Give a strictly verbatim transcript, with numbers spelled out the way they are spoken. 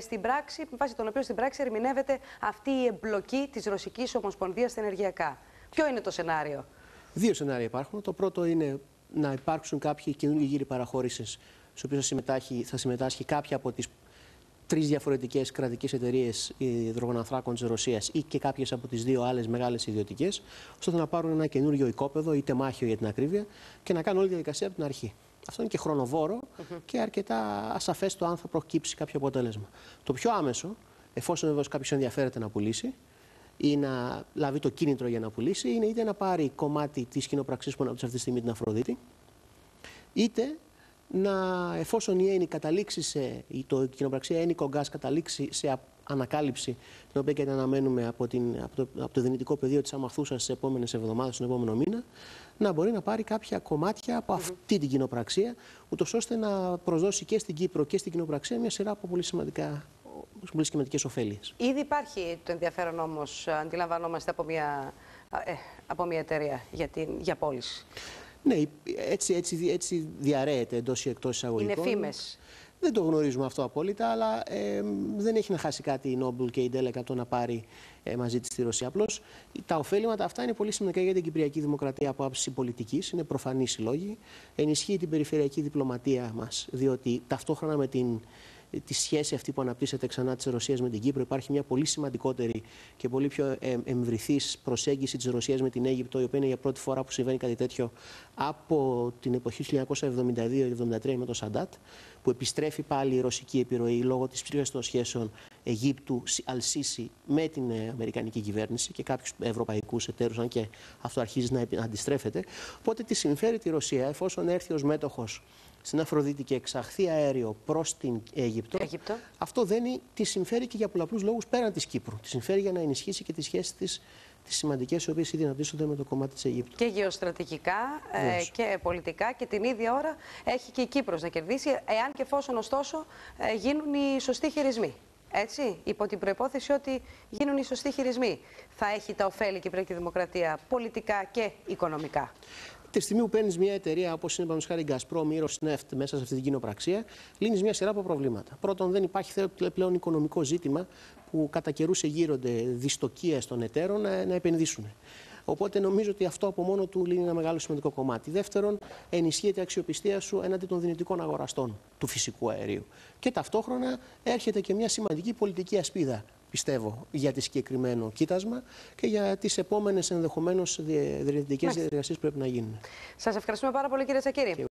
στην πράξη, με βάση τον οποίο στην πράξη ερμηνεύεται αυτή η εμπλοκή της Ρωσικής Ομοσπονδίας στα ενεργειακά. Ποιο είναι το σενάριο? Δύο σενάρια υπάρχουν. Το πρώτο είναι να υπάρξουν κάποιοι καινούργιοι γύροι παραχώρησης, στους οποίους θα συμμετάσχει, θα συμμετάσχει κάποια από τις τρεις διαφορετικές κρατικές εταιρείες υδρογονανθράκων της Ρωσίας ή και κάποιες από τις δύο άλλες μεγάλες ιδιωτικές, ώστε να πάρουν ένα καινούργιο οικόπεδο ή τεμάχιο για την ακρίβεια και να κάνουν όλη τη διαδικασία από την αρχή. Αυτό είναι και χρονοβόρο mm-hmm. και αρκετά ασαφές το αν θα προκύψει κάποιο αποτέλεσμα. Το πιο άμεσο, εφόσον βέβαια κάποιος ενδιαφέρεται να πουλήσει ή να λάβει το κίνητρο για να πουλήσει, είναι είτε να πάρει κομμάτι της κοινοπραξίας που αναπτύσσει αυτή τη στιγμή την Αφροδίτη, είτε να, εφόσον η ΕΝΙ καταλήξει σε, η κοινοπραξία ΕΝΙ Κογκάς καταλήξει σε ανακάλυψη, την οποία και αναμένουμε από, την, από, το, από το δυνητικό πεδίο της Αμαθούσας στις επόμενες εβδομάδες, τον επόμενο μήνα, να μπορεί να πάρει κάποια κομμάτια από αυτή την κοινοπραξία, ούτως ώστε να προσδώσει και στην Κύπρο και στην κοινοπραξία μια σειρά από πολύ σημαντικά, πολύ σημαντικές ωφέλειες. Ήδη υπάρχει το ενδιαφέρον όμως, αντιλαμβανόμαστε, από μια, ε, από μια εταιρεία για, την, για πώληση. Ναι, έτσι, έτσι, έτσι διαρρέεται εντός ή εκτός εισαγωγικών. Είναι φήμες. Δεν το γνωρίζουμε αυτό απόλυτα, αλλά ε, δεν έχει να χάσει κάτι η Noble και η Deleca από το να πάρει ε, μαζί της τη Ρωσία. Απλώς τα ωφέλιματα αυτά είναι πολύ σημαντικά για την Κυπριακή Δημοκρατία από άψη πολιτικής. Είναι προφανείς οι λόγοι. Ενισχύει την περιφερειακή διπλωματία μας, διότι ταυτόχρονα με την. Τη σχέση αυτή που αναπτύσσεται ξανά της Ρωσίας με την Κύπρο, υπάρχει μια πολύ σημαντικότερη και πολύ πιο εμβριθής προσέγγιση της Ρωσίας με την Αίγυπτο, η οποία είναι για πρώτη φορά που συμβαίνει κάτι τέτοιο από την εποχή του χίλια εννιακόσια εβδομήντα δύο εβδομήντα τρία με το Σαντάτ, που επιστρέφει πάλι η ρωσική επιρροή λόγω της ψήφιας των σχέσεων Αιγύπτου Αλσίση με την αμερικανική κυβέρνηση και κάποιους ευρωπαϊκούς εταίρους, αν και αυτό αρχίζει να αντιστρέφεται. Οπότε τη συμφέρει τη Ρωσία, εφόσον έρθει ως μέτοχος στην Αφροδίτη και εξαχθεί αέριο προς την Αίγυπτο, Αίγυπτο. αυτό δένει, τη συμφέρει και για πολλαπλούς λόγους πέραν της Κύπρου. Τη συμφέρει για να ενισχύσει και τις σχέσεις της, τις σημαντικές, οι οποίες ήδη αναπτύσσονται με το κομμάτι της Αιγύπτου. Και γεωστρατηγικά ε, και πολιτικά, και την ίδια ώρα έχει και η Κύπρος να κερδίσει, εάν και εφόσον ωστόσο ε, γίνουν οι σωστοί χειρισμοί. Έτσι, υπό την προϋπόθεση ότι γίνουν οι σωστοί χειρισμοί, θα έχει τα ωφέλη η Κυπριακή Δημοκρατία πολιτικά και οικονομικά. Τη στιγμή που παίρνει μια εταιρεία, όπως είναι παραδείγματος χάρη η Γκάσπρομ ή η Ροσνεφτ, μέσα σε αυτή την κοινοπραξία, λύνει μια σειρά από προβλήματα. Πρώτον, δεν υπάρχει πλέον οικονομικό ζήτημα που κατά καιρούς εγείρονται δυστοκίες των εταίρων να, να επενδύσουν. Οπότε νομίζω ότι αυτό από μόνο του λύνει ένα μεγάλο σημαντικό κομμάτι. Δεύτερον, ενισχύεται η αξιοπιστία σου έναντι των δυνητικών αγοραστών του φυσικού αερίου. Και ταυτόχρονα έρχεται και μια σημαντική πολιτική ασπίδα, πιστεύω, για τη συγκεκριμένο κοίτασμα και για τις επόμενες ενδεχομένως διερευνητικές διεργασίες που πρέπει να γίνουν. Σας ευχαριστούμε πάρα πολύ, κύριε Τσακύρη.